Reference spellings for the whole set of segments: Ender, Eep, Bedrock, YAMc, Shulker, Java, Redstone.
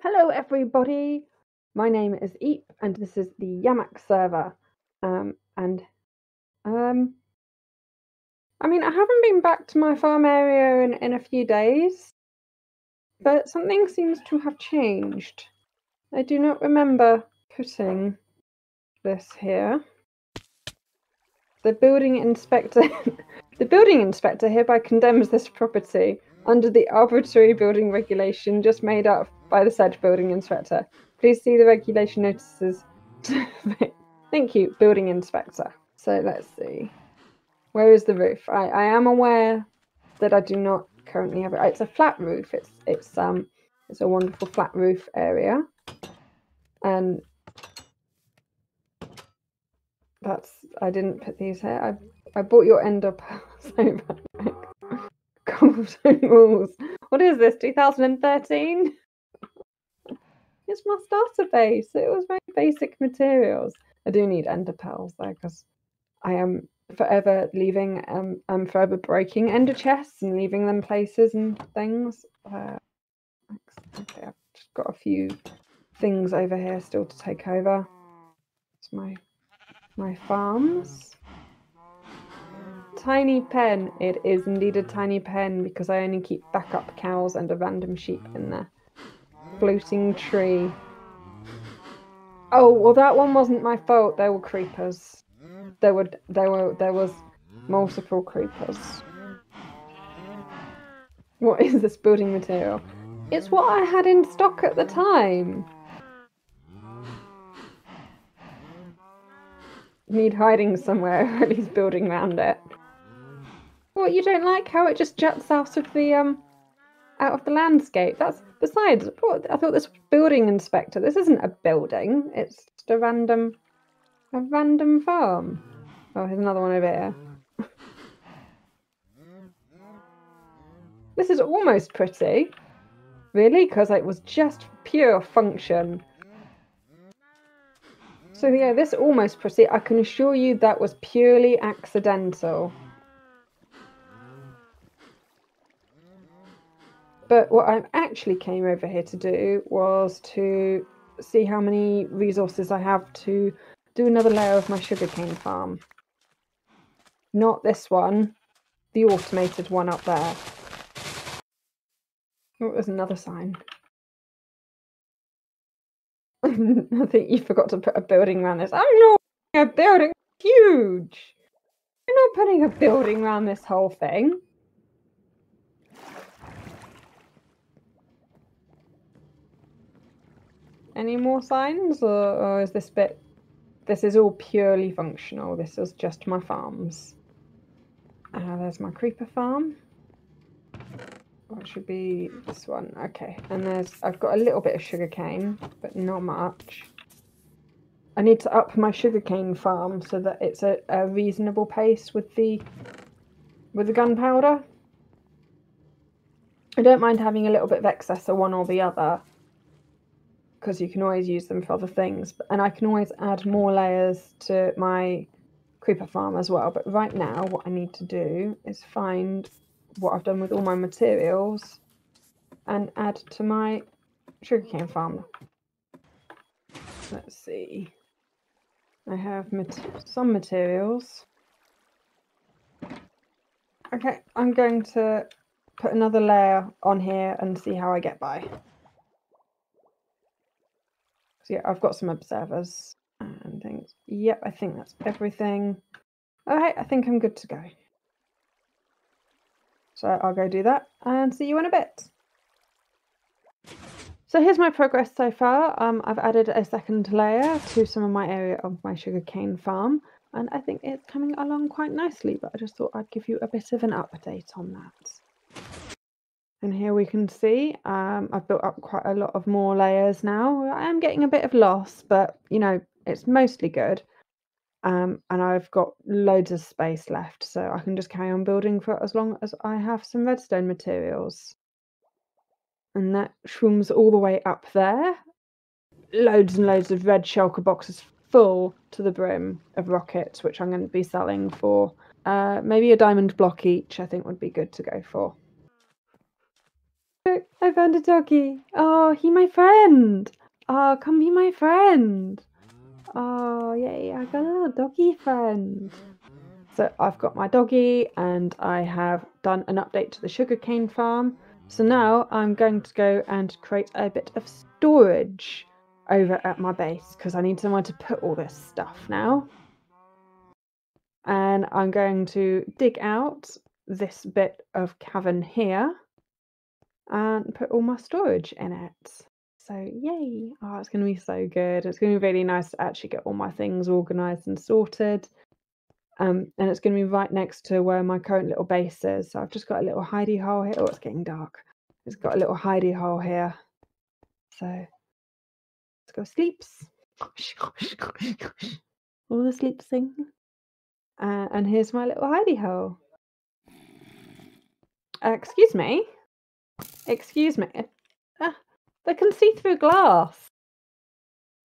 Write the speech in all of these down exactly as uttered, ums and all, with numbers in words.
Hello everybody, my name is Eep and this is the YAMc server. Um, and um, I mean, I haven't been back to my farm area in, in a few days, but something seems to have changed. I do not remember putting this here. The building inspector, the building inspector hereby condemns this property under the arbitrary building regulation just made up by the said building inspector. Please see the regulation notices. Thank you, building inspector. So let's see. Where is the roof? I, I am aware that I do not currently have it. It's a flat roof. It's it's um it's a wonderful flat roof area. And that's I didn't put these here. I I bought your end up so bad. Cobblestone rules. What is this? two thousand thirteen? It's my starter base. It was very basic materials. I do need ender pearls though, because I am forever leaving. Um, I'm forever breaking ender chests and leaving them places and things. Uh, okay, I've just got a few things over here still to take over. It's my my farms. Tiny pen. It is indeed a tiny pen because I only keep backup cows and a random sheep in there. Floating tree. Oh well, that one wasn't my fault. There were creepers. There were there were there was multiple creepers. What is this building material? It's what I had in stock at the time. Need hiding somewhere, or at least building around it. What, you don't like how it just juts out of the um out of the landscape? That's besides, I thought this building inspector. This isn't a building. It's just a random, a random farm. Oh, here's another one over here. This is almost pretty, really, because it was just pure function. So yeah, this almost pretty. I can assure you that was purely accidental. But what I actually came over here to do was to see how many resources I have to do another layer of my sugarcane farm. Not this one, the automated one up there. Oh, there's another sign. I think you forgot to put a building around this. I'm not putting a building, huge! I'm not putting a building around this whole thing. Any more signs, or, or is this bit, this is all purely functional, this is just my farms. Uh, there's my creeper farm, that should be this one, okay, and there's, I've got a little bit of sugarcane, but not much. I need to up my sugarcane farm so that it's a, a reasonable pace with the, with the gunpowder. I don't mind having a little bit of excess of one or the other, because you can always use them for other things, and I can always add more layers to my creeper farm as well. But right now what I need to do is find what I've done with all my materials and add to my sugarcane farm. Let's see, I have mat- some materials. Okay, I'm going to put another layer on here and see how I get by. Yeah, I've got some observers and things. Yep, I think that's everything. Alright, I think I'm good to go. So I'll go do that and see you in a bit. So here's my progress so far. Um, I've added a second layer to some of my area of my sugarcane farm, and I think it's coming along quite nicely, but I just thought I'd give you a bit of an update on that. And here we can see um, I've built up quite a lot of more layers now. I am getting a bit of loss, but you know, it's mostly good. Um, and I've got loads of space left, so I can just carry on building for as long as I have some redstone materials. And that shrooms all the way up there. Loads and loads of red shulker boxes full to the brim of rockets, which I'm going to be selling for uh, maybe a diamond block each, I think would be good to go for. I I found a doggy. Oh, he my friend. Oh, come be my friend. Oh, yay, I got a little doggy friend. So I've got my doggy and I have done an update to the sugarcane farm. So now I'm going to go and create a bit of storage over at my base because I need somewhere to put all this stuff now. And I'm going to dig out this bit of cavern here and put all my storage in it. So yay! Oh, it's going to be so good. It's going to be really nice to actually get all my things organised and sorted. Um, and it's going to be right next to where my current little base is. So I've just got a little hidey hole here. Oh, it's getting dark. It's got a little hidey hole here. So let's go sleeps. All the sleeps thing. Uh, and here's my little hidey hole. Uh, excuse me. Excuse me. Ah, they can see through glass.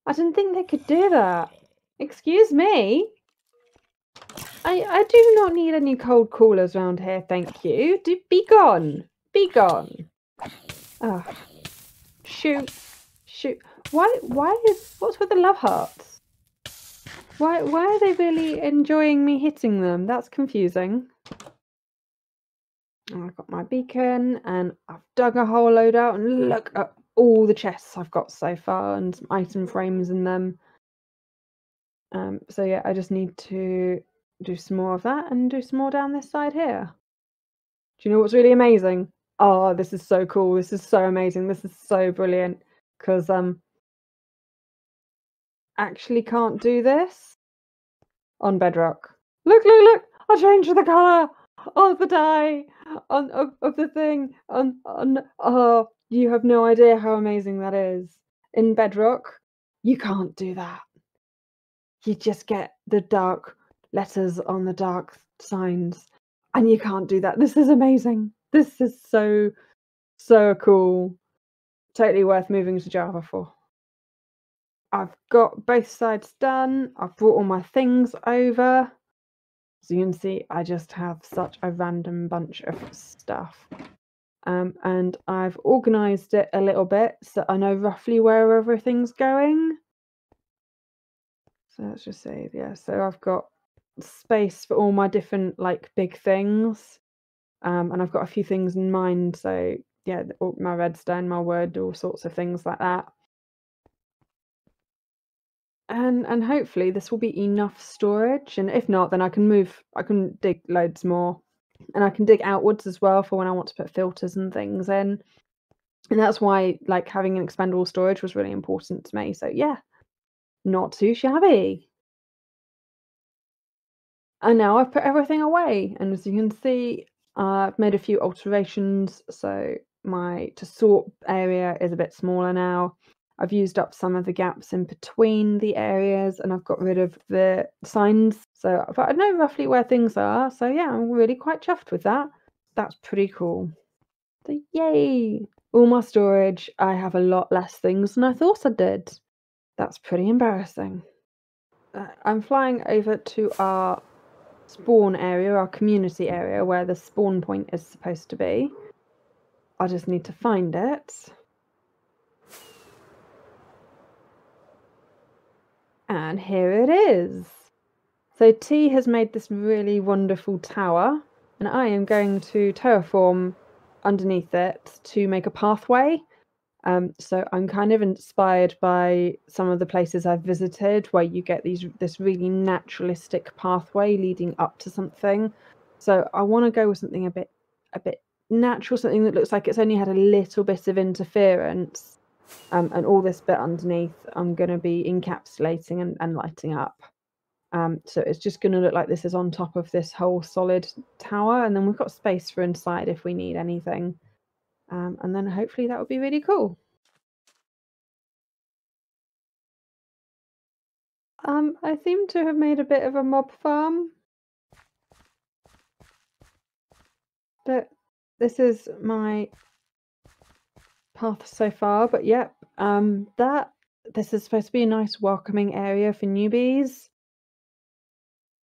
I didn't think they could do that. Excuse me. I, I do not need any cold coolers around here, thank you. Do, be gone. Be gone. Oh. Shoot. Shoot. Why why is what's with the love hearts? Why why are they really enjoying me hitting them? That's confusing. And I've got my beacon and I've dug a whole load out and look at all the chests I've got so far and some item frames in them. Um so yeah, I just need to do some more of that and do some more down this side here. Do you know what's really amazing? Oh, this is so cool. This is so amazing. This is so brilliant. Because um actually can't do this on Bedrock. Look, look, look! I changed the colour of the dye on of, of the thing on on oh, you have no idea how amazing that is. In Bedrock, you can't do that. You just get the dark letters on the dark signs and you can't do that. This is amazing. This is so, so cool. Totally worth moving to Java for. I've got both sides done. I've brought all my things over. So you can see I just have such a random bunch of stuff. Um, and I've organised it a little bit so I know roughly where everything's going. So let's just say, yeah, so I've got space for all my different like big things, um and I've got a few things in mind, so yeah, my redstone, my wood, all sorts of things like that, and and hopefully this will be enough storage, and if not then I can move, I can dig loads more, and I can dig outwards as well for when I want to put filters and things in, and that's why like having an expandable storage was really important to me. So yeah, not too shabby. And now I've put everything away, and as you can see, uh, I've made a few alterations, so my to sort area is a bit smaller now. I've used up some of the gaps in between the areas, and I've got rid of the signs, so but I know roughly where things are, so yeah, I'm really quite chuffed with that. That's pretty cool. So yay! All my storage, I have a lot less things than I thought I did. That's pretty embarrassing. Uh, I'm flying over to our spawn area, our community area, where the spawn point is supposed to be. I just need to find it. And here it is. So T has made this really wonderful tower, and I am going to terraform underneath it to make a pathway. Um, so I'm kind of inspired by some of the places I've visited where you get these this really naturalistic pathway leading up to something. So I want to go with something a bit a bit natural, something that looks like it's only had a little bit of interference. Um, and all this bit underneath I'm going to be encapsulating and, and lighting up. Um, so it's just going to look like this is on top of this whole solid tower. And then we've got space for inside if we need anything. Um, and then hopefully that would be really cool. Um, I seem to have made a bit of a mob farm. But this is my path so far, but yep, um, that this is supposed to be a nice welcoming area for newbies.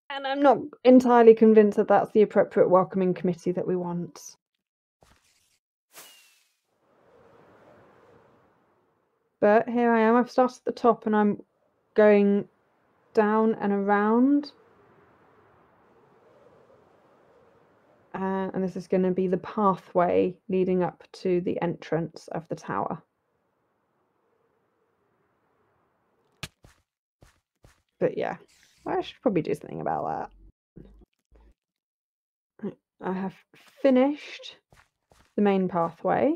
And I'm not entirely convinced that that's the appropriate welcoming committee that we want. but here I am. I've started at the top and I'm going down and around. Uh, and this is going to be the pathway leading up to the entrance of the tower. But yeah, I should probably do something about that. I have finished the main pathway.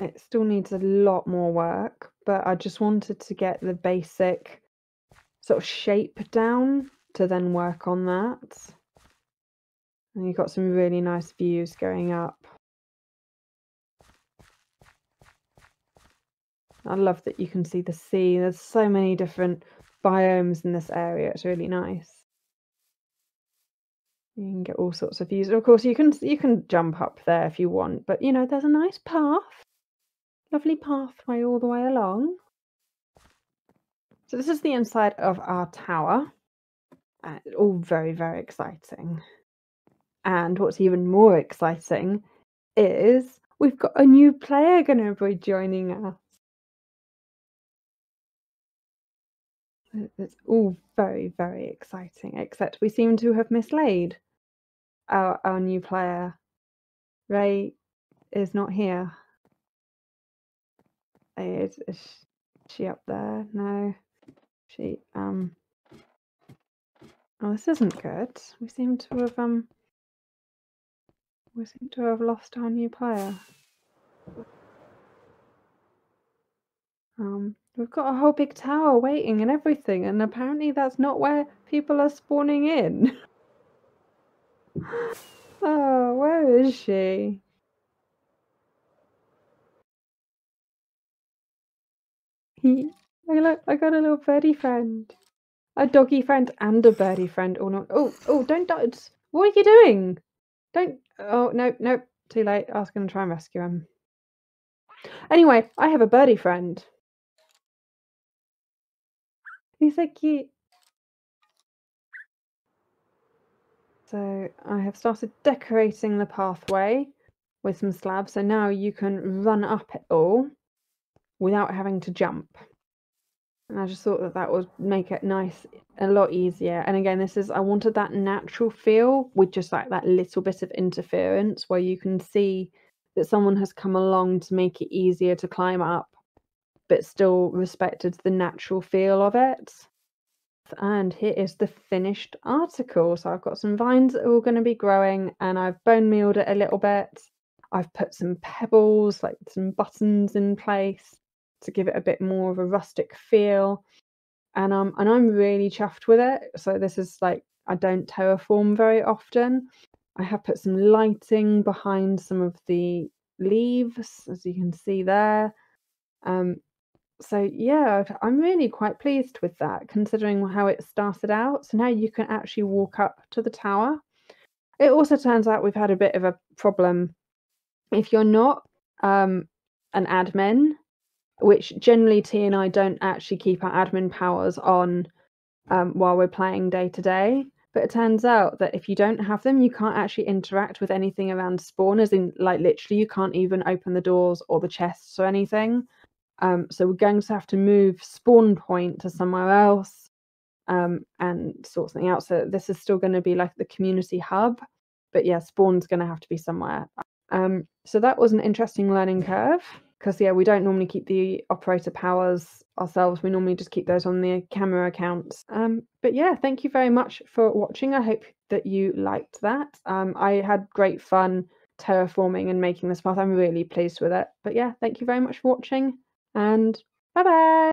It still needs a lot more work, but I just wanted to get the basic sort of shape down to then work on that. And you've got some really nice views going up. I love that you can see the sea. There's so many different biomes in this area. It's really nice. You can get all sorts of views. Of course, you can you can jump up there if you want, but you know, there's a nice path. Lovely pathway all the way along. So this is the inside of our tower. Uh, all very, very exciting. And what's even more exciting is we've got a new player going to be joining us. It's all very, very exciting, except we seem to have mislaid our, our new player. Ray is not here. Is, is she up there? No. She, um... Oh, this isn't good. We seem to have um we seem to have lost our new player. Um we've got a whole big tower waiting and everything, and apparently that's not where people are spawning in. Oh, where is she? Look, I got a little birdie friend. A doggy friend and a birdie friend, or not. Oh, oh, don't dodge. What are you doing? Don't. Oh, no, no. Too late. I was going to try and rescue him. Anyway, I have a birdie friend. He's so cute. So I have started decorating the pathway with some slabs. So now you can run up it all without having to jump. And I just thought that that would make it nice, a lot easier. And again, this is, I wanted that natural feel with just like that little bit of interference where you can see that someone has come along to make it easier to climb up, but still respected the natural feel of it. And here is the finished article. So I've got some vines that are all going to be growing, and I've bone mealed it a little bit. I've put some pebbles, like some buttons in place, to give it a bit more of a rustic feel, and um and I'm really chuffed with it. So this is like, I don't terraform very often. I have put some lighting behind some of the leaves, as you can see there. Um so yeah, I'm really quite pleased with that, considering how it started out. So now you can actually walk up to the tower. It also turns out we've had a bit of a problem. If you're not um an admin, which generally T and I don't actually keep our admin powers on um, while we're playing day to day. But it turns out that if you don't have them, you can't actually interact with anything around spawners. In like literally, you can't even open the doors or the chests or anything. Um, so we're going to have to move spawn point to somewhere else um, and sort something out. So this is still going to be like the community hub, but yeah, spawn's going to have to be somewhere. Um, so that was an interesting learning curve. Because, yeah, we don't normally keep the operator powers ourselves. We normally just keep those on the camera accounts. Um, but, yeah, thank you very much for watching. I hope that you liked that. Um, I had great fun terraforming and making this path. I'm really pleased with it. But, yeah, thank you very much for watching, and bye-bye.